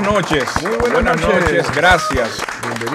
buenas noches. Muy buenas noches. Gracias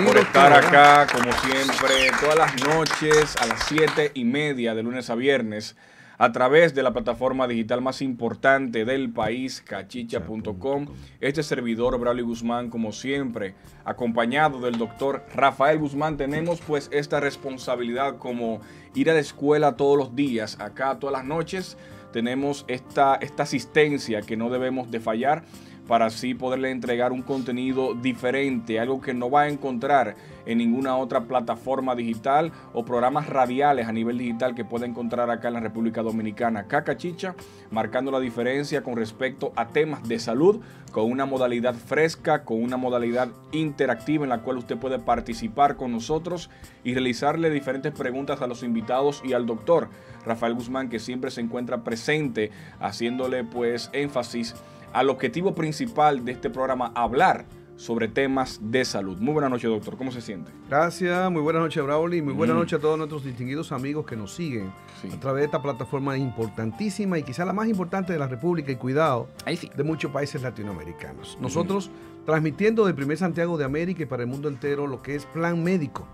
por estar acá, como siempre, todas las noches a las 7:30 de lunes a viernes, a través de la plataforma digital más importante del país, cachicha.com. Este servidor, Brauly Guzmán, como siempre, acompañado del doctor Rafael Guzmán, tenemos pues esta responsabilidad como ir a la escuela todos los días, acá todas las noches. Tenemos esta asistencia que no debemos de fallar para así poderle entregar un contenido diferente, algo que no va a encontrar en ninguna otra plataforma digital o programas radiales a nivel digital que pueda encontrar acá en la República Dominicana. Acá Cachicha, marcando la diferencia con respecto a temas de salud, con una modalidad fresca, con una modalidad interactiva en la cual usted puede participar con nosotros y realizarle diferentes preguntas a los invitados y al doctor Rafael Guzmán, que siempre se encuentra presente, haciéndole pues énfasis al objetivo principal de este programa, hablar sobre temas de salud. Muy buenas noches, doctor. ¿Cómo se siente? Gracias. Muy buenas noches, Brauly. Muy buenas noches a todos nuestros distinguidos amigos que nos siguen a través de esta plataforma importantísima y quizá la más importante de la República y cuidado de muchos países latinoamericanos. Nosotros transmitiendo del primer Santiago de América y para el mundo entero lo que es Plan Médico.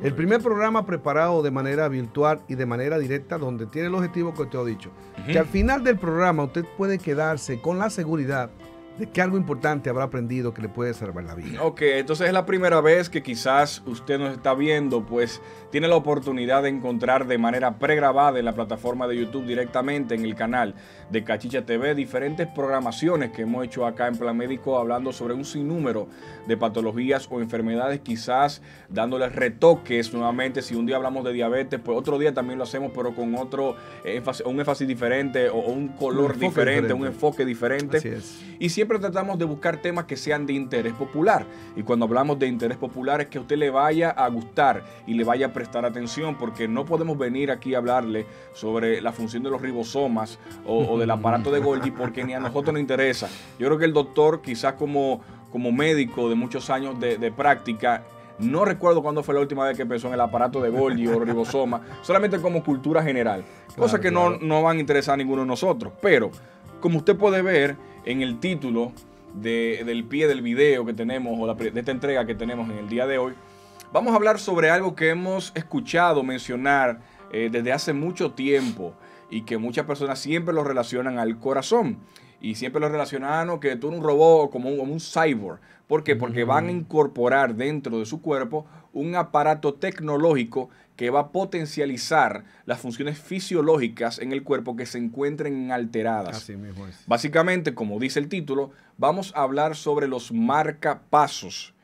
El primer programa preparado de manera virtual y de manera directa, donde tiene el objetivo que usted ha dicho. Que al final del programa usted puede quedarse con la seguridad de que algo importante habrá aprendido que le puede salvar la vida. Ok, entonces es la primera vez que quizás usted nos está viendo, pues tiene la oportunidad de encontrar de manera pregrabada en la plataforma de YouTube directamente en el canal de Cachicha TV diferentes programaciones que hemos hecho acá en Plan Médico hablando sobre un sinnúmero de patologías o enfermedades, quizás dándoles retoques nuevamente. Si un día hablamos de diabetes, pues otro día también lo hacemos, pero con otro énfasis, un énfasis diferente o un color diferente, un enfoque diferente. Así es. Y siempre tratamos de buscar temas que sean de interés popular. Y cuando hablamos de interés popular es que a usted le vaya a gustar y le vaya a prestar atención, porque no podemos venir aquí a hablarle sobre la función de los ribosomas o del aparato de Golgi, porque ni a nosotros nos interesa. Yo creo que el doctor, quizás como médico de muchos años de práctica, no recuerdo cuándo fue la última vez que pensó en el aparato de Golgi o ribosoma, solamente como cultura general, cosas que no van a interesar a ninguno de nosotros. Pero como usted puede ver en el título del pie del video que tenemos, o de esta entrega que tenemos en el día de hoy, vamos a hablar sobre algo que hemos escuchado mencionar desde hace mucho tiempo y que muchas personas siempre lo relacionan al corazón. Y siempre lo relacionan que tú eres un robot, como un cyborg. ¿Por qué? Porque van a incorporar dentro de su cuerpo un aparato tecnológico que va a potencializar las funciones fisiológicas en el cuerpo que se encuentren alteradas. Así mismo es. Básicamente, como dice el título, vamos a hablar sobre los marcapasos.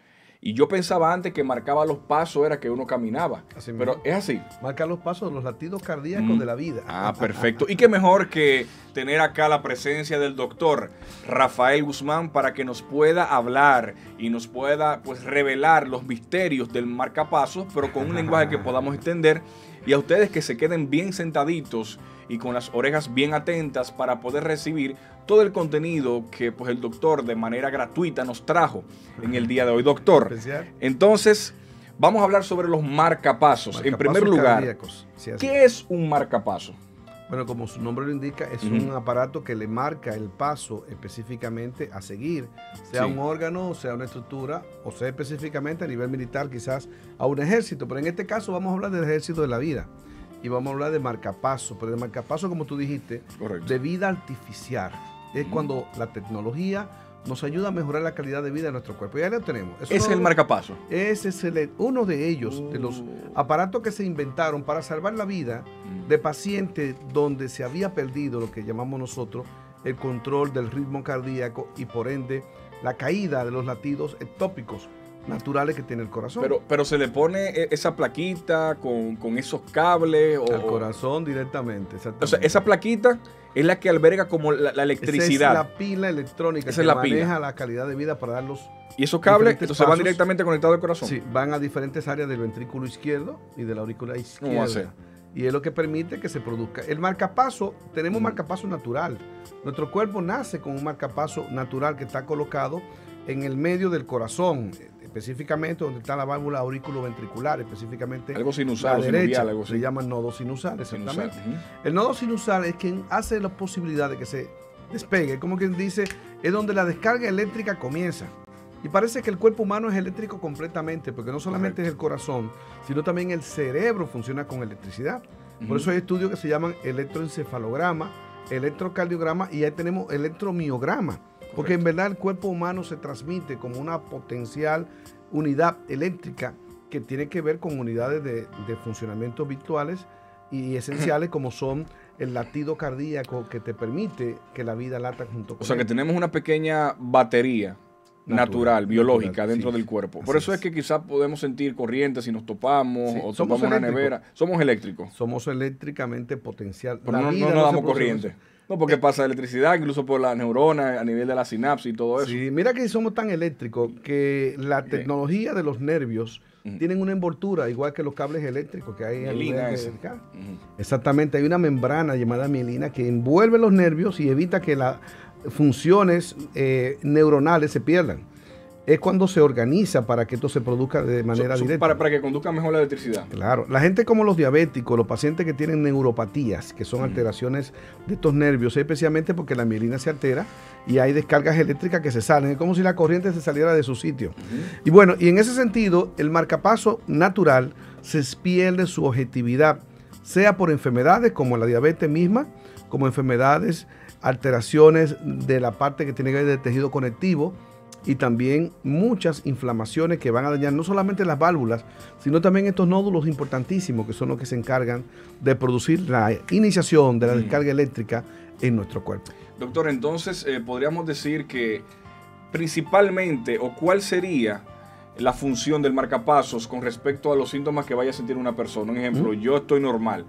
Y yo pensaba antes que marcaba los pasos era que uno caminaba, pero es así. Marca los pasos, los latidos cardíacos de la vida. Ah, perfecto. Y qué mejor que tener acá la presencia del doctor Rafael Guzmán para que nos pueda hablar y nos pueda pues revelar los misterios del marcapasos, pero con un lenguaje que podamos entender. Y a ustedes que se queden bien sentaditos y con las orejas bien atentas para poder recibir todo el contenido que pues el doctor de manera gratuita nos trajo en el día de hoy. Doctor, entonces vamos a hablar sobre los marcapasos. En primer lugar, ¿qué es un marcapaso? Bueno, como su nombre lo indica, es un aparato que le marca el paso específicamente a seguir, sea un órgano, sea una estructura, o sea específicamente a nivel militar, quizás a un ejército. Pero en este caso vamos a hablar del ejército de la vida. Y vamos a hablar de marcapaso, pero de marcapaso, como tú dijiste, de vida artificial. Es cuando la tecnología nos ayuda a mejorar la calidad de vida de nuestro cuerpo. Y ahí lo tenemos. Eso es el marcapaso. Ese es uno de ellos, de los aparatos que se inventaron para salvar la vida de pacientes donde se había perdido lo que llamamos nosotros el control del ritmo cardíaco y por ende la caída de los latidos ectópicos naturales que tiene el corazón. Pero se le pone esa plaquita con esos cables. Al corazón directamente, exactamente. O sea, esa plaquita es la que alberga como la electricidad. Esa es la pila electrónica que maneja la calidad de vida para dar los... ¿Y esos cables entonces van directamente conectados al corazón? Sí, van a diferentes áreas del ventrículo izquierdo y de la aurícula izquierda. ¿Cómo hace? Y es lo que permite que se produzca. El marcapaso, tenemos marcapaso natural. Nuestro cuerpo nace con un marcapaso natural que está colocado en el medio del corazón, específicamente donde está la válvula auriculoventricular, específicamente algo sinusal, la derecha, sinusal, algo se llama nodo sinusal, exactamente. El nodo sinusal es quien hace la posibilidad de que se despegue, como quien dice, es donde la descarga eléctrica comienza. Y parece que el cuerpo humano es eléctrico completamente, porque no solamente es el corazón, sino también el cerebro funciona con electricidad. Por eso hay estudios que se llaman electroencefalograma, electrocardiograma, y ahí tenemos electromiograma, porque en verdad el cuerpo humano se transmite como una potencial unidad eléctrica que tiene que ver con unidades de funcionamiento virtuales y esenciales como son el latido cardíaco, que te permite que la vida lata junto con él. O sea que tenemos una pequeña batería natural, biológica, dentro del cuerpo. Por eso es que quizás podemos sentir corrientes si nos topamos o topamos una nevera. Somos eléctricos. Somos eléctricamente potencial. Pero no nos damos corriente. No, porque pasa electricidad, incluso por las neuronas, a nivel de la sinapsis y todo eso. Sí, mira que somos tan eléctricos que la tecnología de los nervios tienen una envoltura, igual que los cables eléctricos que hay mielina en el cable. Exactamente, hay una membrana llamada mielina que envuelve los nervios y evita que las funciones neuronales se pierdan. Es cuando se organiza para que esto se produzca de manera directa. Para que conduzca mejor la electricidad. Claro. La gente como los diabéticos, los pacientes que tienen neuropatías, que son alteraciones de estos nervios, especialmente porque la mielina se altera y hay descargas eléctricas que se salen. Es como si la corriente se saliera de su sitio. Y bueno, y en ese sentido, el marcapaso natural se pierde su objetividad, sea por enfermedades como la diabetes misma, como enfermedades, alteraciones de la parte que tiene que ver del tejido conectivo, y también muchas inflamaciones que van a dañar no solamente las válvulas, sino también estos nódulos importantísimos que son los que se encargan de producir la iniciación de la descarga eléctrica en nuestro cuerpo. Doctor, entonces podríamos decir que principalmente, o cuál sería la función del marcapasos con respecto a los síntomas que vaya a sentir una persona. Un ejemplo, yo estoy normal.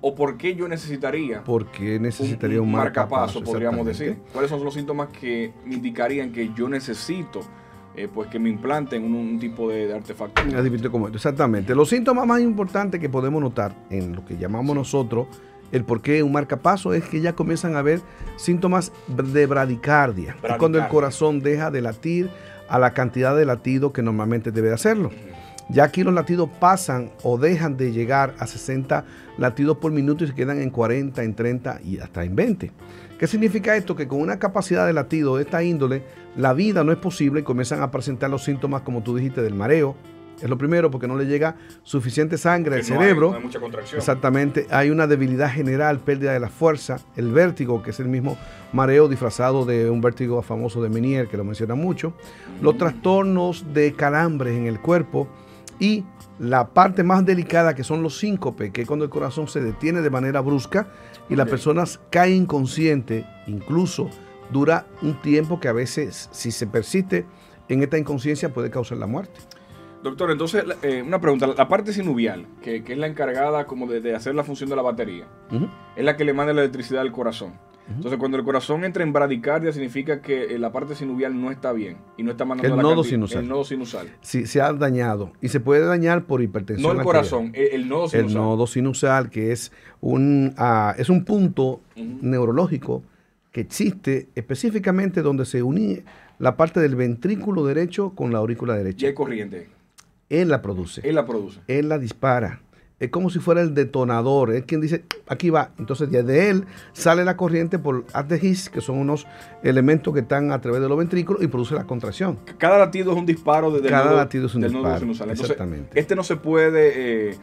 ¿O por qué yo necesitaría? Porque necesitaría un marcapaso, podríamos decir. ¿Cuáles son los síntomas que me indicarían que yo necesito pues que me implanten un tipo de artefacto? Exactamente. Los síntomas más importantes que podemos notar en lo que llamamos nosotros el por qué un marcapaso es que ya comienzan a haber síntomas de bradicardia. Es cuando el corazón deja de latir a la cantidad de latido que normalmente debe hacerlo. Ya aquí los latidos pasan o dejan de llegar a 60 latidos por minuto y se quedan en 40, en 30 y hasta en 20. ¿Qué significa esto? Que con una capacidad de latido de esta índole, la vida no es posible y comienzan a presentar los síntomas, como tú dijiste, del mareo. Es lo primero, porque no le llega suficiente sangre al cerebro. Hay mucha contracción. Exactamente. Hay una debilidad general, pérdida de la fuerza, el vértigo, que es el mismo mareo disfrazado de un vértigo famoso de Menier, que lo menciona mucho. Los trastornos de calambres en el cuerpo. Y la parte más delicada, que son los síncopes, que es cuando el corazón se detiene de manera brusca y la persona cae inconsciente, incluso dura un tiempo que a veces, si se persiste en esta inconsciencia, puede causar la muerte. Doctor, entonces, una pregunta. La parte sinovial, que es la encargada como de hacer la función de la batería, es la que le manda la electricidad al corazón. Entonces, cuando el corazón entra en bradicardia, significa que la parte sinovial no está bien y no está mandando la cantidad. El nodo sinusal. Sí, se ha dañado y se puede dañar por hipertensión. No el corazón, el nodo sinusal. El nodo sinusal, que es un punto neurológico que existe específicamente donde se une la parte del ventrículo derecho con la aurícula derecha. ¿Y hay corriente? Él la produce. Él la produce. Él la dispara. Es como si fuera el detonador, es quien dice, aquí va. Entonces de él sale la corriente por adhesión, que son unos elementos que están a través de los ventrículos y produce la contracción. Cada latido es un disparo desde cada latido es un disparo. Exactamente. Este no se puede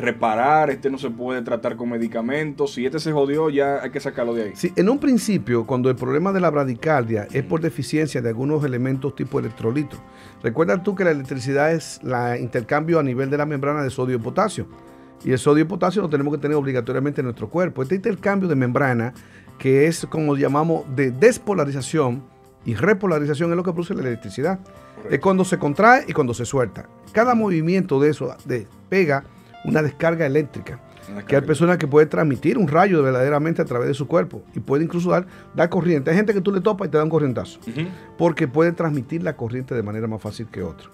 reparar, este no se puede tratar con medicamentos. Si este se jodió, ya hay que sacarlo de ahí. Sí, en un principio, cuando el problema de la bradicardia es por deficiencia de algunos elementos tipo electrolito. Recuerda tú que la electricidad es el intercambio a nivel de la membrana de sodio y potasio. Y el sodio y potasio lo tenemos que tener obligatoriamente en nuestro cuerpo. Este intercambio de membrana, que es como llamamos de despolarización y repolarización, es lo que produce la electricidad. Es cuando se contrae y cuando se suelta. Cada movimiento de eso pega una descarga eléctrica. Que hay personas que pueden transmitir un rayo verdaderamente a través de su cuerpo y puede incluso dar corriente. Hay gente que tú le topas y te da un corrientazo porque puede transmitir la corriente de manera más fácil que otra.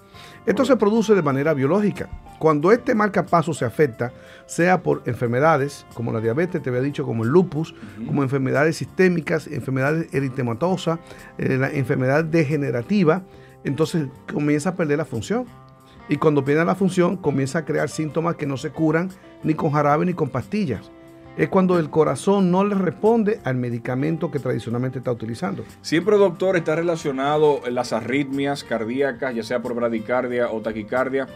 Esto se produce de manera biológica. Cuando este marcapaso se afecta, sea por enfermedades como la diabetes, te había dicho, como el lupus, como enfermedades sistémicas, enfermedades eritematosas, la enfermedad degenerativa, entonces comienza a perder la función. Y cuando pierde la función, comienza a crear síntomas que no se curan ni con jarabe ni con pastillas. es cuando el corazón no le responde al medicamento que tradicionalmente está utilizando. Siempre, doctor, está relacionado las arritmias cardíacas, ya sea por bradicardia o taquicardia,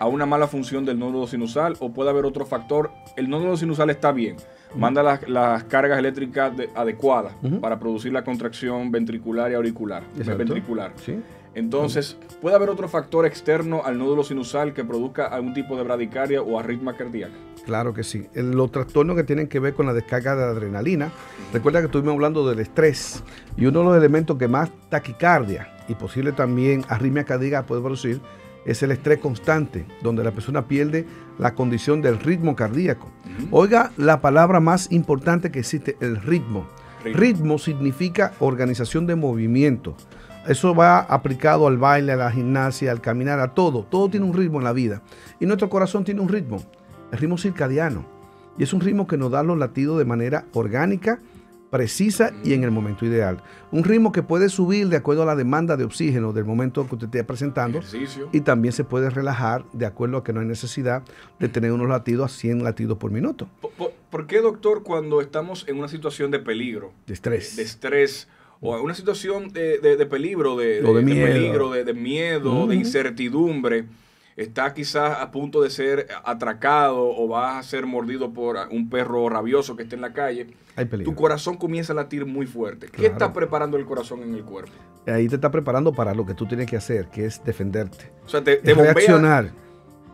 a una mala función del nódulo sinusal, o puede haber otro factor. El nódulo sinusal está bien, manda las cargas eléctricas adecuadas para producir la contracción ventricular y auricular. Exacto. Ventricular. Sí. Entonces, ¿puede haber otro factor externo al nódulo sinusal que produzca algún tipo de bradicardia o arritmia cardíaca? Claro que sí. Los trastornos que tienen que ver con la descarga de adrenalina. Recuerda que estuvimos hablando del estrés, y uno de los elementos que más taquicardia y posible también arritmia cardíaca puede producir es el estrés constante, donde la persona pierde la condición del ritmo cardíaco. Oiga la palabra más importante que existe, el ritmo. Ritmo significa organización de movimiento. Eso va aplicado al baile, a la gimnasia, al caminar, a todo. Todo tiene un ritmo en la vida. Y nuestro corazón tiene un ritmo, el ritmo circadiano. Y es un ritmo que nos da los latidos de manera orgánica, precisa y en el momento ideal. Un ritmo que puede subir de acuerdo a la demanda de oxígeno del momento que usted esté presentando. Ejercicio. Y también se puede relajar de acuerdo a que no hay necesidad de tener unos latidos a 100 latidos por minuto. ¿Por qué, doctor, cuando estamos en una situación de peligro? De estrés. De estrés. O en una situación de peligro, de miedo, de incertidumbre. Está quizás a punto de ser atracado o vas a ser mordido por un perro rabioso que esté en la calle. Hay peligro. Tu corazón comienza a latir muy fuerte. Claro. ¿Qué está preparando el corazón en el cuerpo? Ahí te está preparando para lo que tú tienes que hacer, que es defenderte. O sea, te bombea, reaccionar.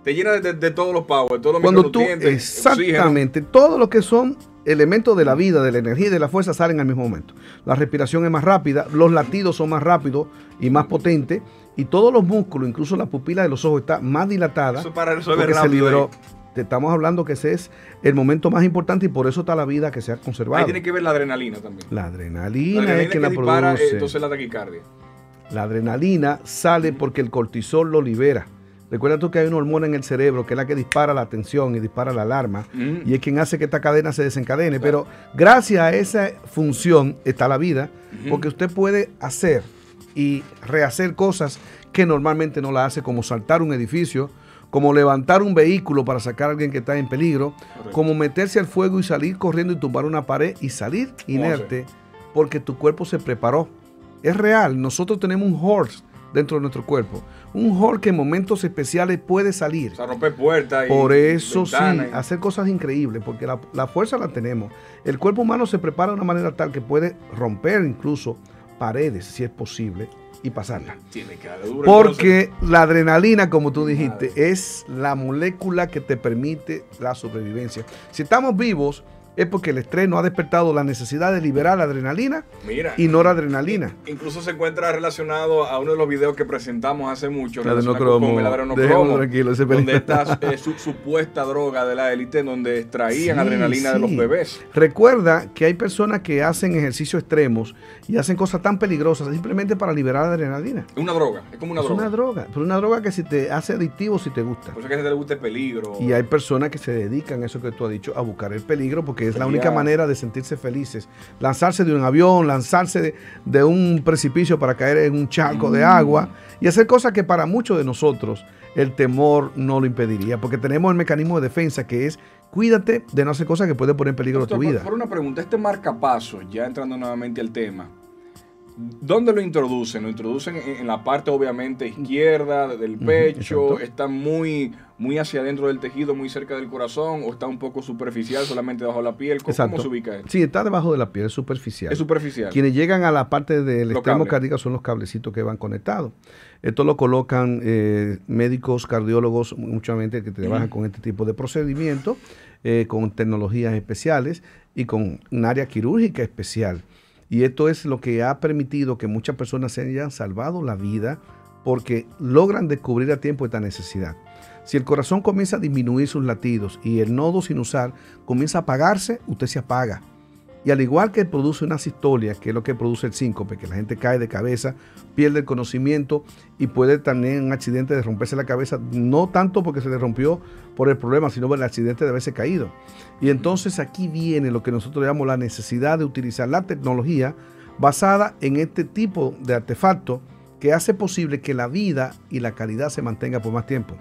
Te llena de todos los pavos, de todos los micronutrientes. Exactamente, oxígeno. Todo lo que son elementos de la vida, de la energía y de la fuerza salen al mismo momento. La respiración es más rápida, los latidos son más rápidos y más potentes. Y todos los músculos, incluso la pupila de los ojos, está más dilatada. Eso para resolver porque se liberó. Te estamos hablando que ese es el momento más importante y por eso está la vida que se ha conservado. Ahí tiene que ver la adrenalina también. La adrenalina es que la dispara, produce. Entonces la taquicardia. La adrenalina sale porque el cortisol lo libera. Recuerda tú que hay una hormona en el cerebro que es la que dispara la tensión y dispara la alarma y es quien hace que esta cadena se desencadene. Claro. Pero gracias a esa función está la vida porque usted puede hacer y rehacer cosas que normalmente no la hace, como saltar un edificio, como levantar un vehículo para sacar a alguien que está en peligro, como meterse al fuego y salir corriendo y tumbar una pared y salir inerte porque tu cuerpo se preparó. Es real, nosotros tenemos un horse dentro de nuestro cuerpo, un horse que en momentos especiales puede salir. O sea, romper puertas. Por eso sí, hacer cosas increíbles, porque la fuerza la tenemos. El cuerpo humano se prepara de una manera tal que puede romper incluso paredes, si es posible, y pasarla. Porque la adrenalina, como tú dijiste, es la molécula que te permite la sobrevivencia. Si estamos vivos, es porque el estrés nos ha despertado la necesidad de liberar la adrenalina y noradrenalina. Incluso se encuentra relacionado a uno de los videos que presentamos hace mucho, el adrenocromo, donde está supuesta droga de la élite, donde extraían adrenalina de los bebés. Recuerda que hay personas que hacen ejercicios extremos y hacen cosas tan peligrosas simplemente para liberar la adrenalina. Es una droga, es como una droga. Es una droga, pero una droga que si te hace adictivo, si te gusta. O sea, que si te gusta el peligro. Y hay personas que se dedican a eso que tú has dicho, a buscar el peligro, porque es la única manera de sentirse felices. Lanzarse de un avión, lanzarse de un precipicio para caer en un charco de agua y hacer cosas que para muchos de nosotros el temor no lo impediría, porque tenemos el mecanismo de defensa que es cuídate de no hacer cosas que pueden poner en peligro tu vida. Por una pregunta, este marcapasos, ya entrando nuevamente al tema, ¿dónde lo introducen? Lo introducen en la parte obviamente izquierda del pecho, está muy hacia adentro del tejido, muy cerca del corazón, o está un poco superficial, solamente bajo la piel. ¿Cómo se ubica esto? Sí, está debajo de la piel, es superficial. Es superficial. Quienes llegan a la parte del extremo cardíaco son los cablecitos que van conectados. Esto lo colocan médicos, cardiólogos, mucha gente que trabajan con este tipo de procedimientos, con tecnologías especiales y con un área quirúrgica especial. Y esto es lo que ha permitido que muchas personas se hayan salvado la vida porque logran descubrir a tiempo esta necesidad. Si el corazón comienza a disminuir sus latidos y el nodo sinusal comienza a apagarse, usted se apaga. Y al igual que produce una asistolia, que es lo que produce el síncope, que la gente cae de cabeza, pierde el conocimiento y puede tener un accidente de romperse la cabeza, no tanto porque se le rompió por el problema, sino por el accidente de haberse caído. Y entonces aquí viene lo que nosotros llamamos la necesidad de utilizar la tecnología basada en este tipo de artefacto que hace posible que la vida y la calidad se mantenga por más tiempo.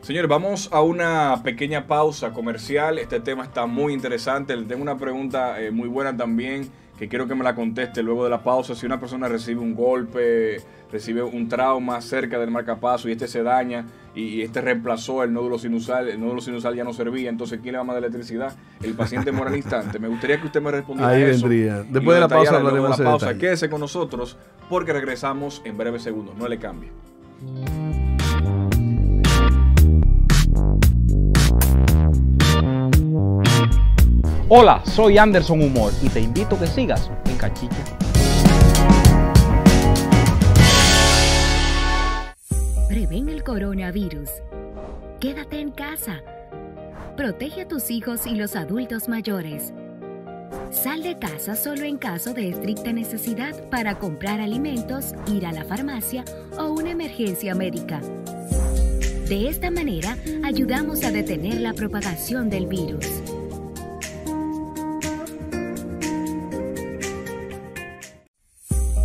Señores, vamos a una pequeña pausa comercial. Este tema está muy interesante. Le tengo una pregunta muy buena también, que quiero que me la conteste luego de la pausa. Si una persona recibe un golpe, recibe un trauma cerca del marcapaso y este se daña y este reemplazó el nódulo sinusal ya no servía, entonces ¿quién le va a mandar electricidad? El paciente muere al instante. Me gustaría que usted me respondiera ahí eso. Ahí vendría. Después de la pausa hablaremos de la pausa. Detalle. Quédese con nosotros porque regresamos en breves segundos. No le cambie. Hola, soy Anderson Humor y te invito a que sigas en Cachicha. Prevén el coronavirus. Quédate en casa. Protege a tus hijos y los adultos mayores. Sal de casa solo en caso de estricta necesidad para comprar alimentos, ir a la farmacia o una emergencia médica. De esta manera, ayudamos a detener la propagación del virus.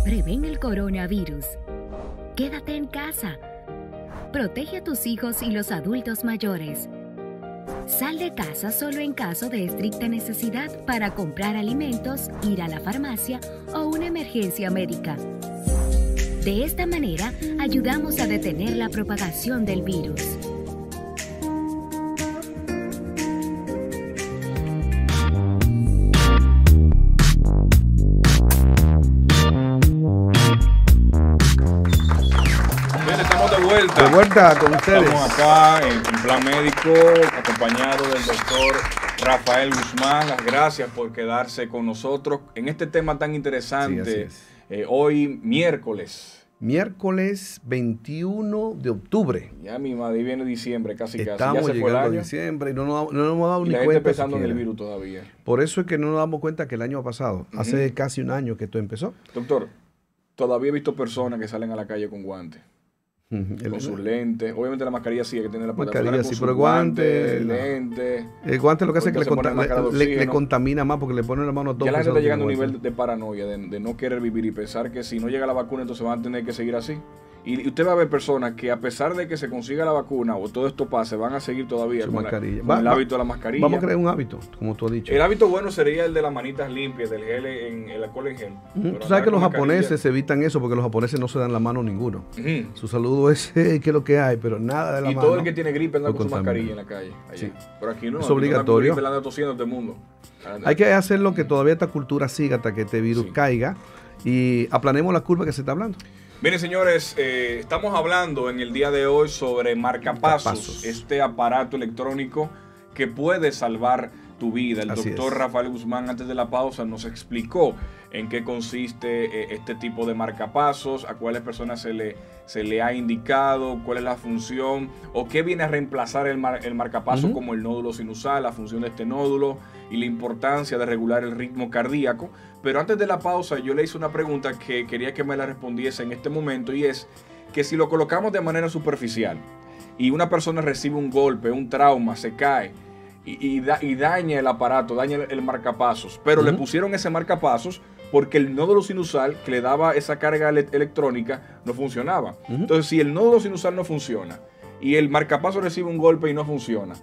Prevén el coronavirus. Quédate en casa. Protege a tus hijos y los adultos mayores. Sal de casa solo en caso de estricta necesidad para comprar alimentos, ir a la farmacia o una emergencia médica. De esta manera, ayudamos a detener la propagación del virus. De vuelta con ustedes. Estamos acá en Plan Médico, acompañado del doctor Rafael Guzmán. Las gracias por quedarse con nosotros en este tema tan interesante. Sí, hoy miércoles. Miércoles 21 de octubre. Ya mi madre viene diciembre, casi. Ya se fue el año. Diciembre y no nos hemos dado ni cuenta. Empezando en el virus todavía. Por eso es que no nos damos cuenta que el año pasado, hace casi un año que esto empezó. Doctor, todavía he visto personas que salen a la calle con guantes. Con sus lentes, obviamente la mascarilla sí hay que tener la mascarilla, sí, pero el guante, lentes. El guante lo que hace es que le contamina más porque le pone la mano a todo. Ya la gente está llegando a un nivel de paranoia, de no querer vivir y pensar que si no llega la vacuna entonces van a tener que seguir así. Y usted va a ver personas que a pesar de que se consiga la vacuna o todo esto pase, van a seguir todavía con el hábito de la mascarilla. Vamos a crear un hábito, como tú has dicho. El hábito bueno sería el de las manitas limpias, del gel, el alcohol en gel. Tú sabes que los japoneses se evitan eso porque los japoneses no se dan la mano ninguno. Su saludo es, ¿qué es lo que hay? Pero nada de la mano. Y todo el que tiene gripe anda con su mascarilla en la calle. Sí. Pero aquí no. Es obligatorio. La anda tosiendo todo el mundo. Hay que hacer lo que todavía esta cultura siga hasta que este virus caiga y aplanemos la curva que se está hablando. Miren, señores, estamos hablando en el día de hoy sobre marcapasos, este aparato electrónico que puede salvar tu vida. El doctor Rafael Guzmán, antes de la pausa, nos explicó en qué consiste este tipo de marcapasos, a cuáles personas se le ha indicado, cuál es la función o qué viene a reemplazar el marcapaso como el nódulo sinusal, la función de este nódulo y la importancia de regular el ritmo cardíaco. Pero antes de la pausa yo le hice una pregunta que quería que me la respondiese en este momento, y es que si lo colocamos de manera superficial y una persona recibe un golpe, un trauma, se cae, y daña el aparato, daña el marcapasos, pero le pusieron ese marcapasos porque el nódulo sinusal que le daba esa carga electrónica no funcionaba. Entonces, si el nódulo sinusal no funciona y el marcapasos recibe un golpe y no funciona,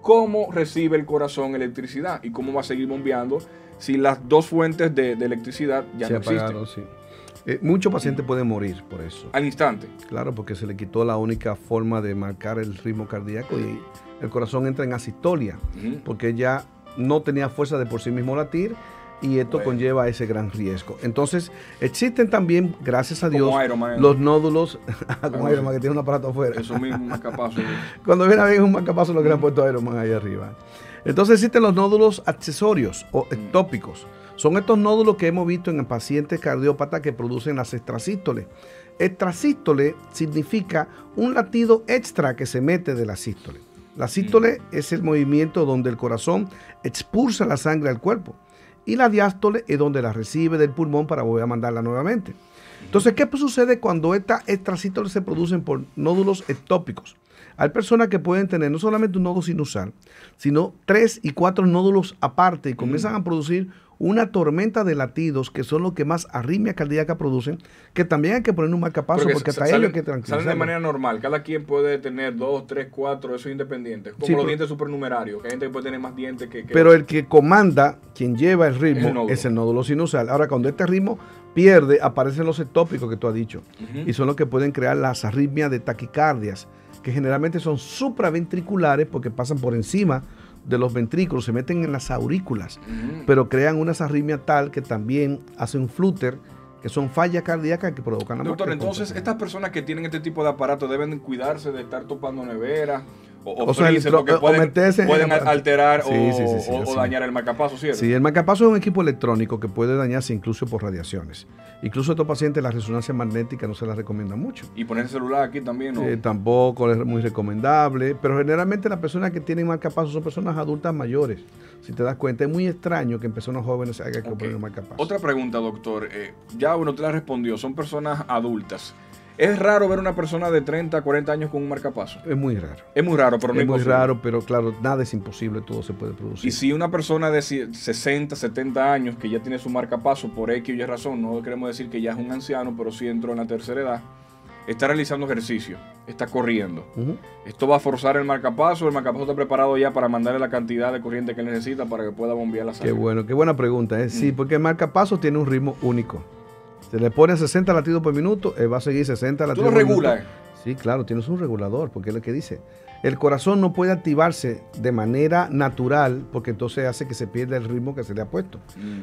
¿cómo recibe el corazón electricidad? ¿Y cómo va a seguir bombeando si las dos fuentes de electricidad ya no existen? Sí. Muchos pacientes pueden morir por eso. Al instante. Claro, porque se le quitó la única forma de marcar el ritmo cardíaco y el corazón entra en asistolia, porque ya no tenía fuerza de por sí mismo latir, y esto conlleva ese gran riesgo. Entonces, existen también, gracias a Dios, los nódulos. Como Iron Man, que tiene un aparato afuera. Eso mismo, un marcapaso. Cuando viene a ver un marcapaso, lo que le han puesto a Iron Man ahí arriba. Entonces, existen los nódulos accesorios o ectópicos. Son estos nódulos que hemos visto en pacientes cardiópatas que producen las extrasístoles. Extrasístole significa un latido extra que se mete de la sístole. La sístole es el movimiento donde el corazón expulsa la sangre al cuerpo, y la diástole es donde la recibe del pulmón para volver a mandarla nuevamente. Entonces, ¿qué sucede cuando estas extrasístoles se producen por nódulos ectópicos? Hay personas que pueden tener no solamente un nodo sinusal, sino 3 y 4 nódulos aparte y comienzan a producir una tormenta de latidos que son los que más arritmia cardíaca producen, que también hay que poner un marcapasos porque hasta ellos hay que tranquilizar. Salen de manera normal, cada quien puede tener 2, 3, 4, eso es independiente. Como sí, los dientes supernumerarios, que hay gente que puede tener más dientes que... Pero el que comanda, quien lleva el ritmo, es el nódulo sinusal. Ahora, cuando este ritmo pierde, aparecen los ectópicos que tú has dicho, y son los que pueden crear las arritmias de taquicardias, que generalmente son supraventriculares porque pasan por encima de los ventrículos, se meten en las aurículas, pero crean unas arritmias tal que también hacen flúter, que son fallas cardíacas que provocan la muerte. Doctor, entonces, estas personas que tienen este tipo de aparatos deben cuidarse de estar topando neveras o pueden alterar o dañar el marcapaso, ¿cierto? Sí, el marcapaso es un equipo electrónico que puede dañarse incluso por radiaciones. Incluso a estos pacientes la resonancia magnética no se la recomienda mucho. ¿Y poner el celular aquí también? ¿No? Tampoco es muy recomendable, pero generalmente las personas que tienen marcapasos son personas adultas mayores. Si te das cuenta, es muy extraño que en personas jóvenes se haga que poner un marcapaso. Otra pregunta, doctor. Ya uno te la respondió, son personas adultas. ¿Es raro ver una persona de 30, 40 años con un marcapaso? Es muy raro. Es muy raro, pero no es imposible. Es muy raro, pero claro, nada es imposible, todo se puede producir. Y si una persona de 60, 70 años que ya tiene su marcapaso por X o Y razón, no queremos decir que ya es un anciano, pero sí entró en la tercera edad, está realizando ejercicio, está corriendo. Esto va a forzar el marcapaso está preparado ya para mandarle la cantidad de corriente que él necesita para que pueda bombear la sangre. Qué bueno, qué buena pregunta, ¿eh? Sí, porque el marcapaso tiene un ritmo único. Se le pone 60 latidos por minuto, va a seguir 60 latidos por minuto. ¿Tú lo regulas? Sí, claro, tienes un regulador, porque es lo que dice. El corazón no puede activarse de manera natural, porque entonces hace que se pierda el ritmo que se le ha puesto.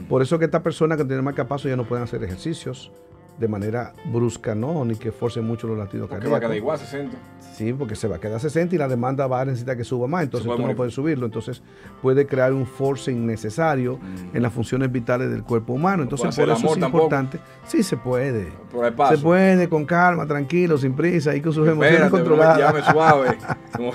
Por eso que estas personas que tienen marcapasos ya no pueden hacer ejercicios de manera brusca, no, ni que force mucho los latidos cardíacos. Porque va a quedar igual a 60. Sí, porque se va a quedar 60 y la demanda va a necesitar que suba más, entonces tú no puedes subirlo. Entonces puede crear un force innecesario en las funciones vitales del cuerpo humano. Entonces por eso es importante. Sí, se puede. Se puede con calma, tranquilo, sin prisa, ahí con sus emociones controladas. Llame suave. No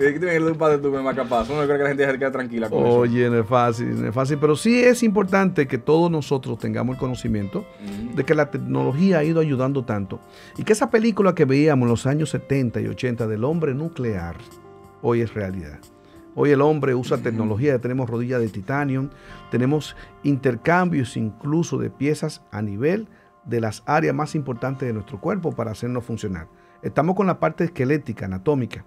creo que la gente se quede tranquila con eso. Oye, no es fácil, pero sí es importante que todos nosotros tengamos el conocimiento de que la tecnología ha ido ayudando tanto y que esa película que veíamos en los años 70 y 80 del hombre nuclear, hoy es realidad. Hoy el hombre usa tecnología, tenemos rodillas de titanio, tenemos intercambios incluso de piezas a nivel de las áreas más importantes de nuestro cuerpo para hacernos funcionar. Estamos con la parte esquelética, anatómica,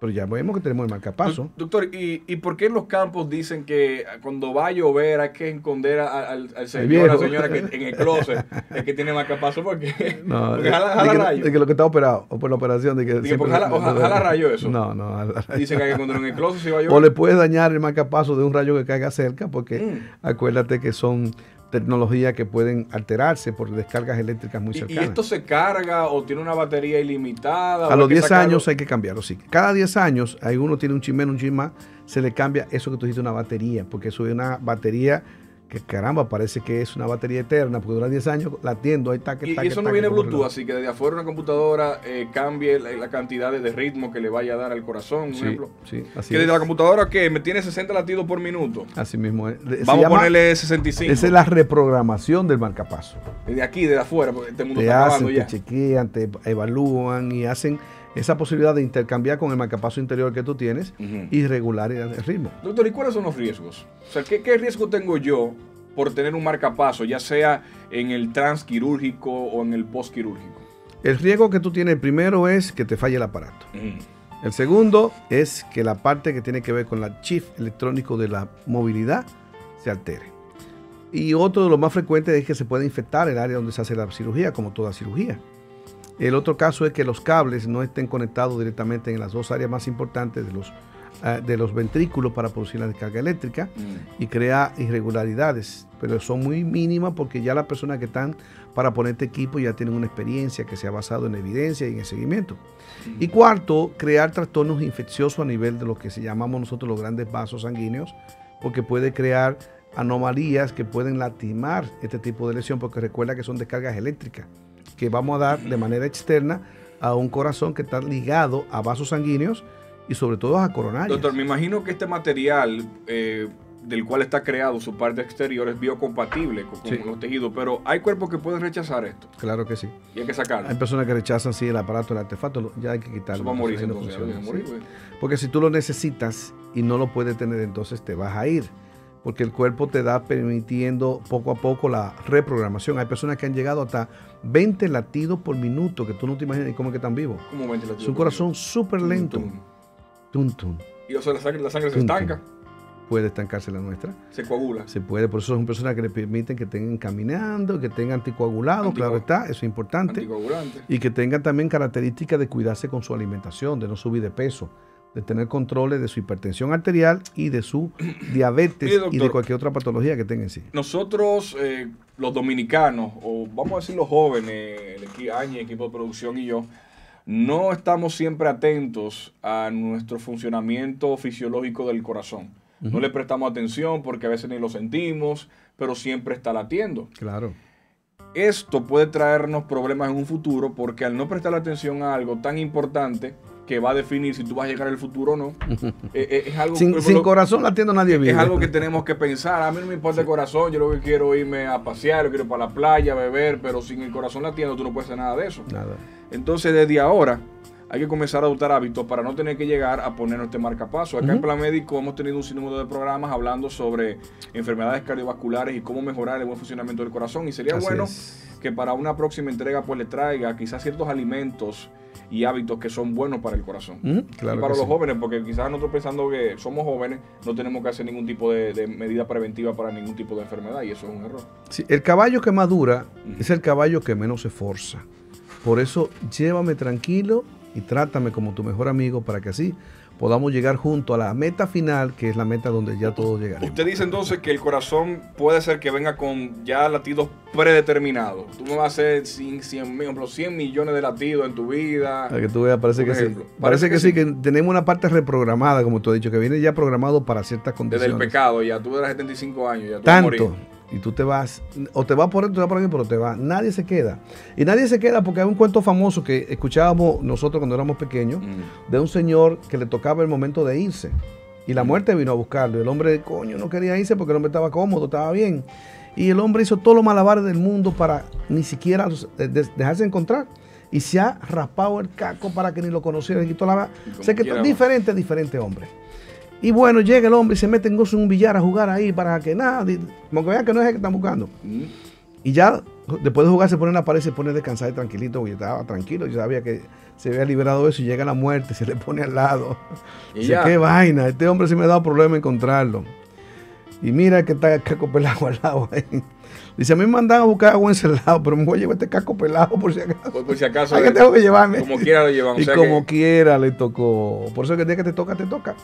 pero ya vemos que tenemos el marcapaso. Doctor, ¿y por qué en los campos dicen que cuando va a llover hay que esconder al señor o la señora que en el closet es que tiene marcapaso? Porque, no, porque jala rayo. De que lo que está operado, o por la operación. ¿Jala rayo eso? No, jala rayo. Dicen que hay que esconder en el closet si va a llover. O le puedes dañar el marcapaso de un rayo que caiga cerca, porque acuérdate que son tecnologías que pueden alterarse por descargas eléctricas muy cercanas. ¿Y esto se carga o tiene una batería ilimitada? A los 10 años hay que cambiarlo, sí. Cada 10 años, hay uno tiene un chin menos, un chin más, se le cambia eso que tú dijiste, una batería, porque eso es una batería que, caramba, parece que es una batería eterna, porque dura 10 años, la atiendo, ahí está. Y eso no viene Bluetooth, así que desde afuera una computadora cambie la cantidad de ritmo que le vaya a dar al corazón, por ejemplo. Sí, así que desde la computadora que me tiene 60 latidos por minuto. Así mismo es. Vamos a ponerle 65. Esa es la reprogramación del marcapaso. Desde aquí, desde afuera, porque este mundo está acabando ya. Te chequean, te evalúan y hacen esa posibilidad de intercambiar con el marcapaso interior que tú tienes y regular el ritmo. Doctor, ¿y cuáles son los riesgos? O sea, ¿qué riesgo tengo yo por tener un marcapaso, ya sea en el transquirúrgico o en el postquirúrgico? El riesgo que tú tienes, el primero es que te falle el aparato. El segundo es que la parte que tiene que ver con el chip electrónico de la movilidad se altere. Y otro de los más frecuentes es que se puede infectar el área donde se hace la cirugía, como toda cirugía. El otro caso es que los cables no estén conectados directamente en las dos áreas más importantes de los ventrículos para producir la descarga eléctrica y crea irregularidades, pero son muy mínimas porque ya las personas que están para poner este equipo ya tienen una experiencia que se ha basado en evidencia y en el seguimiento. Y cuarto, crear trastornos infecciosos a nivel de lo que llamamos nosotros los grandes vasos sanguíneos, porque puede crear anomalías que pueden lastimar este tipo de lesión, porque recuerda que son descargas eléctricas que vamos a dar de manera externa a un corazón que está ligado a vasos sanguíneos y sobre todo a coronarias. Doctor, me imagino que este material del cual está creado su parte exterior es biocompatible con los tejidos, pero hay cuerpos que pueden rechazar esto. Claro que sí. Y hay que sacarlo. Hay personas que rechazan el aparato, el artefacto, ya hay que quitarlo. Eso va a morir, entonces, no funciona, sí. Porque si tú lo necesitas y no lo puedes tener, entonces te vas a ir. Porque el cuerpo te da permitiendo poco a poco la reprogramación. Hay personas que han llegado hasta 20 latidos por minuto, que tú no te imaginas cómo es que están vivos. ¿Cómo 20 latidos? Su corazón súper lento. Tum, tum. Y o sea, la sangre se estanca. Puede estancarse la nuestra. Se coagula. Se puede, por eso son personas que le permiten que tengan caminando, que tengan anticoagulado, claro está, eso es importante. Anticoagulante. Y que tengan también características de cuidarse con su alimentación, de no subir de peso, de tener controles de su hipertensión arterial y de su diabetes, doctor, y de cualquier otra patología que tenga en sí. Nosotros, los dominicanos, o vamos a decir los jóvenes, el equipo de producción y yo, no estamos siempre atentos a nuestro funcionamiento fisiológico del corazón. Uh-huh. No le prestamos atención porque a veces ni lo sentimos, pero siempre está latiendo. Claro. Esto puede traernos problemas en un futuro porque al no prestar atención a algo tan importante que va a definir si tú vas a llegar al futuro o no, es algo... Sin corazón latiendo nadie vive. Es algo que tenemos que pensar. A mí no me importa el corazón, yo lo que quiero irme a pasear, yo quiero ir para la playa, a beber, pero sin el corazón latiendo tú no puedes hacer nada de eso. Nada. Entonces, desde ahora... hay que comenzar a adoptar hábitos para no tener que llegar a ponernos este marcapaso. Acá en Plan Médico hemos tenido un sinnúmero de programas hablando sobre enfermedades cardiovasculares y cómo mejorar el buen funcionamiento del corazón. Y sería bueno que para una próxima entrega pues le traiga quizás ciertos alimentos y hábitos que son buenos para el corazón. Claro, y para los jóvenes, porque quizás nosotros pensando que somos jóvenes no tenemos que hacer ningún tipo de medida preventiva para ningún tipo de enfermedad y eso es un error. Sí, el caballo que madura es el caballo que menos se esfuerza. Por eso llévame tranquilo y trátame como tu mejor amigo para que así podamos llegar junto a la meta final, que es la meta donde ya todos llegaremos. Usted dice entonces que el corazón puede ser que venga con ya latidos predeterminados. Tú me vas a hacer 100 millones de latidos en tu vida. A que tú veas, parece que sí. Parece que sí, que tenemos una parte reprogramada, como tú has dicho, que viene ya programado para ciertas condiciones. Desde el pecado, ya tú eras 75 años, ya tú vas a morir. Y tú te vas, o te vas por él, te vas por aquí, pero te vas. Nadie se queda. Y nadie se queda porque hay un cuento famoso que escuchábamos nosotros cuando éramos pequeños, de un señor que le tocaba el momento de irse. Y la muerte vino a buscarlo. Y el hombre, coño, no quería irse porque el hombre estaba cómodo, estaba bien. Y el hombre hizo todos los malabares del mundo para ni siquiera dejarse encontrar. Y se ha raspado el casco para que ni lo conocieran. Y toda la... sé que diferente hombre. Y bueno, llega el hombre y se mete en un billar a jugar ahí para que nada, como que vean que no es el que están buscando. Y ya después de jugar se pone en la pared, se pone a descansar tranquilito, porque estaba tranquilo, yo sabía que se había liberado de eso y llega la muerte, se le pone al lado. Y dice, qué vaina, este hombre sí me ha dado problema encontrarlo. Y mira que está el casco pelado al lado ahí. Dice, a mí me mandan a buscar agua encerrado, pero me voy a llevar este casco pelado por si acaso. Por si acaso. Hay que tengo que llevarme. Como quiera lo llevamos. Y o sea como que... quiera le tocó. Por eso que el día que te toca, te toca.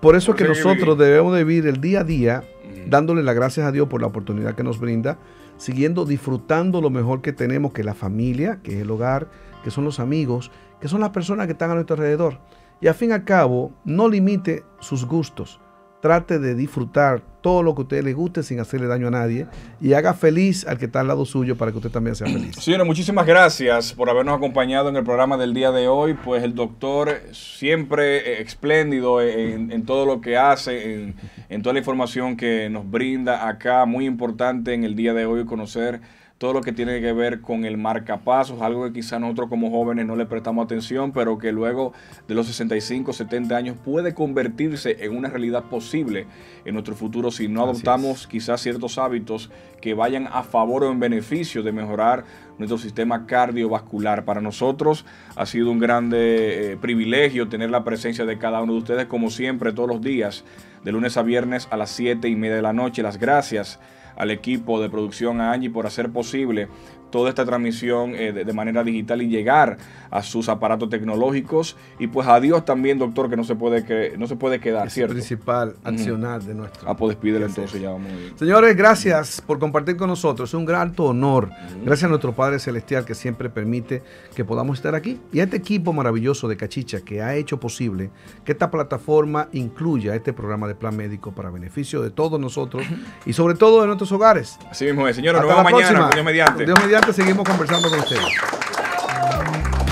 Por eso es que nosotros debemos de vivir el día a día dándole las gracias a Dios por la oportunidad que nos brinda, siguiendo disfrutando lo mejor que tenemos, que es la familia, que es el hogar, que son los amigos, que son las personas que están a nuestro alrededor. Y al fin y al cabo, no limite sus gustos. Trate de disfrutar todo lo que a usted le guste sin hacerle daño a nadie y haga feliz al que está al lado suyo para que usted también sea feliz. Señores, muchísimas gracias por habernos acompañado en el programa del día de hoy. Pues el doctor siempre espléndido en todo lo que hace, en toda la información que nos brinda acá. Muy importante en el día de hoy conocer todo lo que tiene que ver con el marcapasos, algo que quizá nosotros como jóvenes no le prestamos atención, pero que luego de los 65, 70 años puede convertirse en una realidad posible en nuestro futuro si no adoptamos quizás ciertos hábitos que vayan a favor o en beneficio de mejorar nuestro sistema cardiovascular. Para nosotros ha sido un grande privilegio tener la presencia de cada uno de ustedes, como siempre, todos los días, de lunes a viernes a las 7:30 de la noche. Las gracias al equipo de producción, a Angie, por hacer posible toda esta transmisión de manera digital y llegar a sus aparatos tecnológicos. Y pues a Dios también, doctor, que no se puede quedar, ¿cierto? Es el principal accionar de nuestro. Ah, pues despídelo entonces. Ya vamos. Señores, gracias por compartir con nosotros. Es un gran honor. Gracias a nuestro Padre Celestial que siempre permite que podamos estar aquí. Y a este equipo maravilloso de Cachicha que ha hecho posible que esta plataforma incluya este programa de Plan Médico para beneficio de todos nosotros y sobre todo de nuestros hogares. Así mismo es, señores. Hasta nos vemos mañana. Dios mediante. Seguimos conversando con ustedes.